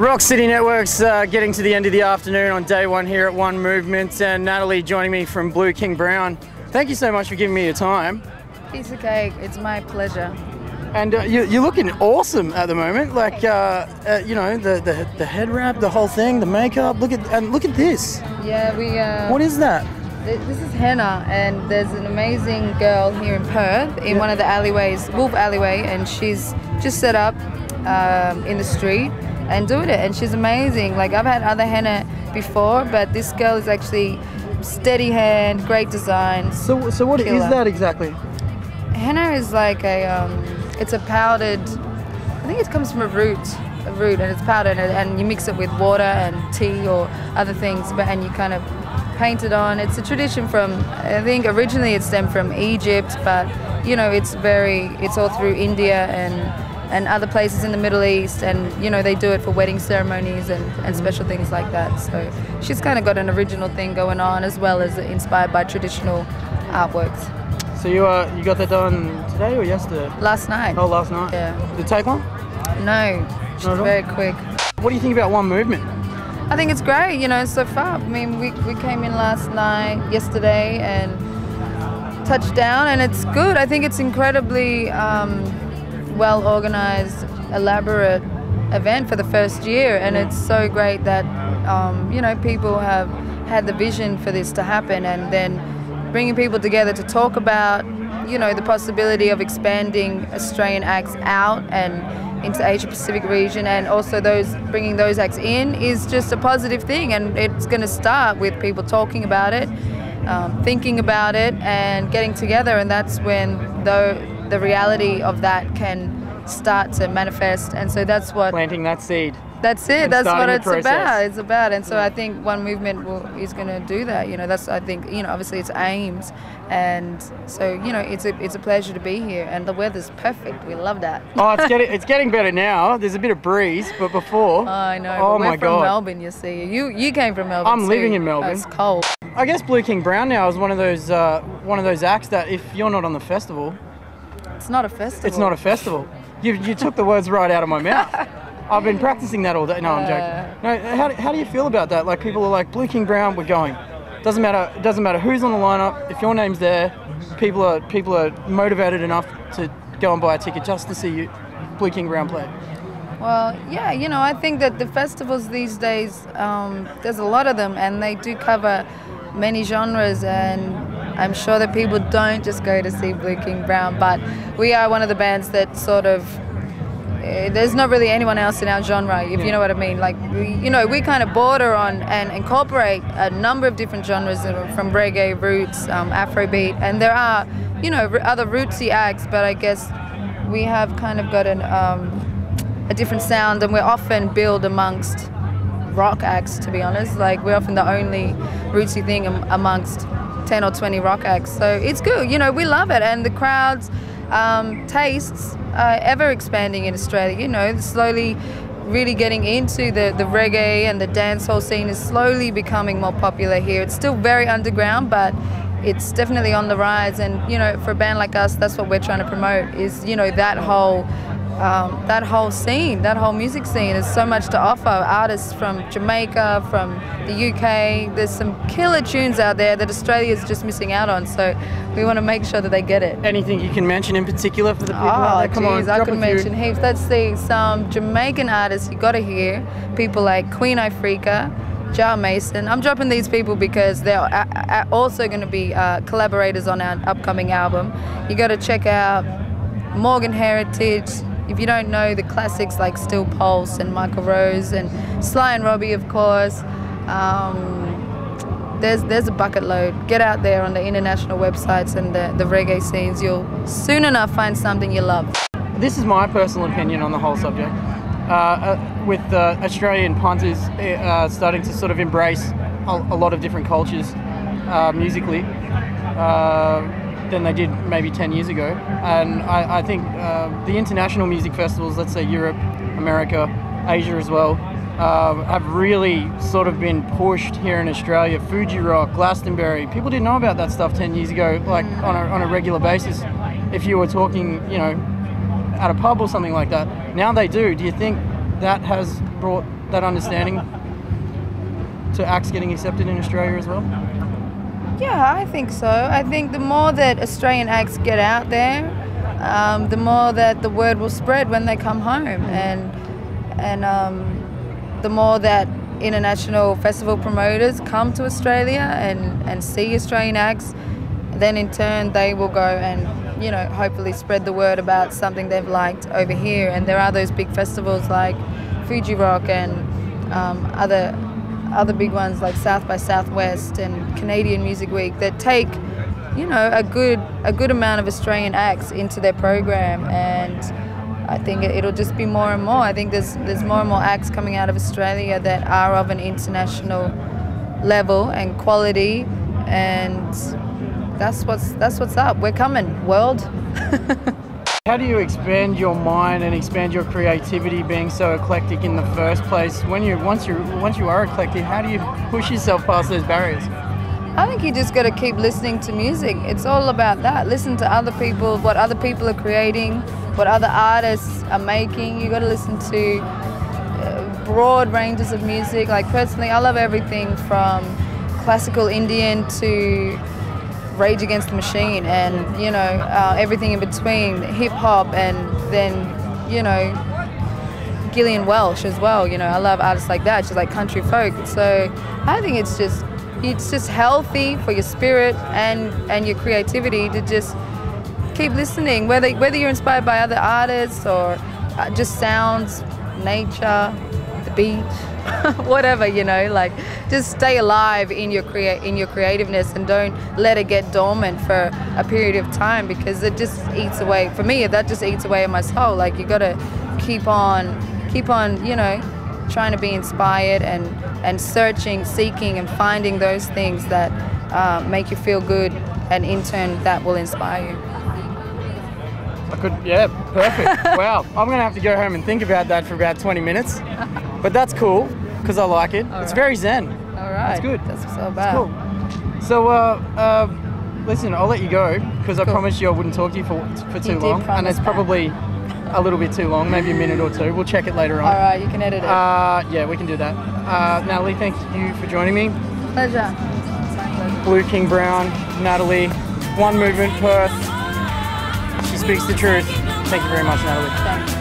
Rock City Networks, getting to the end of the afternoon on day one here at One Movement, and Natalie joining me from Blue King Brown. Thank you so much for giving me your time. Piece of cake, it's my pleasure. And you're looking awesome at the moment, like you know, the head wrap, the whole thing, the makeup. Look at this. Yeah, we. What is that? This is henna, and there's an amazing girl here in Perth in one of the alleyways, Wolf Alleyway, and she's just set up in the street and doing it, and she's amazing. Like, I've had other henna before, but this girl is actually steady hand, great design. So what killer. Is that exactly? Henna is like a. It's a powdered, I think it comes from a root, and it's powdered, and you mix it with water and tea or other things, and you kind of paint it on. It's a tradition from, I think originally it stemmed from Egypt, but you know, it's all through India and other places in the Middle East, and you know, they do it for wedding ceremonies and special things like that. So she's kind of got an original thing going on, as well as inspired by traditional artworks. So you got that done today or yesterday? Last night. Oh, last night. Yeah. Did it take long? No, just very quick. What do you think about One Movement? I think it's great, you know, so far. I mean, we came in yesterday, and touched down, and it's good. I think it's incredibly well organized, elaborate event for the first year, and it's so great that, you know, people have had the vision for this to happen, and then bringing people together to talk about, you know, the possibility of expanding Australian acts out and into Asia Pacific region, and also bringing those acts in is just a positive thing, and it's going to start with people talking about it, thinking about it, and getting together, and that's when the reality of that can start to manifest, and so that's what planting that seed. That's it. That's what it's about. It's about, and so I think One Movement is going to do that. You know, that's, I think, you know, obviously it's aims, and so you know, it's a pleasure to be here, and the weather's perfect. We love that. Oh, it's getting better now. There's a bit of breeze, but before. Oh, I know. Oh my God. We're from Melbourne, you see. You came from Melbourne. I'm living in Melbourne. It's cold. I guess Blue King Brown now is one of those acts that if you're not on the festival, it's not a festival. It's not a festival. You took the words right out of my mouth. I've been practicing that all day. No, I'm joking. No, how do you feel about that? Like, people are like, Blue King Brown, we're going. Doesn't matter who's on the lineup. If your name's there, people are motivated enough to go and buy a ticket just to see you, Blue King Brown, play. Well, yeah, you know, I think that the festivals these days, there's a lot of them, and they do cover many genres, and I'm sure that people don't just go to see Blue King Brown, but we are one of the bands that sort of. There's not really anyone else in our genre, if you know what I mean. Like, you know, we kind of border on and incorporate a number of different genres, from reggae, roots, Afrobeat, and there are, you know, other rootsy acts, but I guess we have kind of got a different sound, and we're often billed amongst rock acts, to be honest. Like, we're often the only rootsy thing amongst 10 or 20 rock acts, so it's good. You know, we love it, and the crowds. Tastes are ever expanding in Australia, you know, slowly really getting into the reggae, and the dancehall scene is slowly becoming more popular here. It's still very underground, but it's definitely on the rise, and you know, for a band like us, that's what we're trying to promote, is, you know, that whole music scene. There's so much to offer. Artists from Jamaica, from the UK, there's some killer tunes out there that Australia's just missing out on, so we want to make sure that they get it. Anything you can mention in particular for the people out there? Come on, I could mention heaps. Let's see, some Jamaican artists you got to hear, people like Queen Afrika, Jar Mason. I'm dropping these people because they're also going to be collaborators on our upcoming album. You got to check out Morgan Heritage. If you don't know the classics like Steel Pulse and Michael Rose and Sly and Robbie, of course, there's a bucket load. Get out there on the international websites and the reggae scenes. You'll soon enough find something you love. This is my personal opinion on the whole subject. With Australian punters starting to sort of embrace a lot of different cultures musically than they did maybe 10 years ago, and I think the international music festivals, let's say Europe, America, Asia as well, have really sort of been pushed here in Australia. Fuji Rock, Glastonbury, people didn't know about that stuff 10 years ago, like on a regular basis. If you were talking, you know, at a pub or something like that, now they do. Do you think that has brought that understanding to acts getting accepted in Australia as well? Yeah, I think so. I think the more that Australian acts get out there, the more that the word will spread when they come home, and the more that international festival promoters come to Australia and see Australian acts, then in turn they will go and, you know, hopefully spread the word about something they've liked over here. And there are those big festivals like Fuji Rock and other big ones like South by Southwest and Canadian Music Week that take, you know, a good amount of Australian acts into their program, and I think it'll just be more and more. I think there's more and more acts coming out of Australia that are of an international level and quality, and that's what's up. We're coming, world. How do you expand your mind and expand your creativity being so eclectic in the first place? When once you are eclectic, how do you push yourself past those barriers? I think you just got to keep listening to music. It's all about that. Listen to other people, what other people are creating, what other artists are making. You got to listen to broad ranges of music. Like personally, I love everything from classical Indian to Rage Against the Machine, and, you know, everything in between, hip hop, and then, you know, Gillian Welch as well. You know, I love artists like that. She's like country folk. So I think it's just healthy for your spirit and your creativity to just keep listening, whether you're inspired by other artists or just sounds, nature, the beach, whatever, you know. Like, just stay alive in your creativeness and don't let it get dormant for a period of time, because it just eats away. For me, that just eats away at my soul. Like, you gotta keep on, you know, trying to be inspired and searching, seeking and finding those things that make you feel good, and in turn that will inspire you. I could, yeah, perfect. Wow, I'm gonna have to go home and think about that for about 20 minutes. But that's cool, because I like it. All it's right. Very zen. All right. It's good. That's what it's all about. It's cool. So, listen, I'll let you go, because I promised you I wouldn't talk to you for too long. And it's probably a little bit too long, maybe a minute or two. We'll check it later on. All right, you can edit it. Yeah, we can do that. Natalie, thank you for joining me. Pleasure. Blue King Brown, Natalie, One Movement Perth. She speaks the truth. Thank you very much, Natalie. Thanks.